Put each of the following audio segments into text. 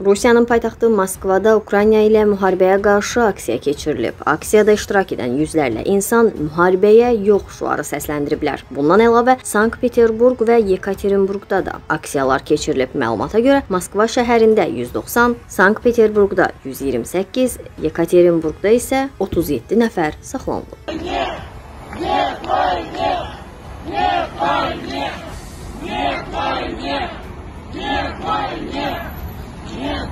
Rusiyanın paytaxtı Moskvada Ukrayna ilə müharibəyə qarşı aksiya keçirilib. Aksiyada iştirak edən yüzlərlə insan müharibəyə yox şüarı səsləndiriblər. Bundan əlavə Sankt Petersburg və Yekaterinburgda da aksiyalar keçirilib. Məlumata görə Moskva şəhərində 190, Sankt Petersburgda 128, Yekaterinburgda isə 37 nəfər saxlanılıb. Нет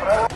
войны!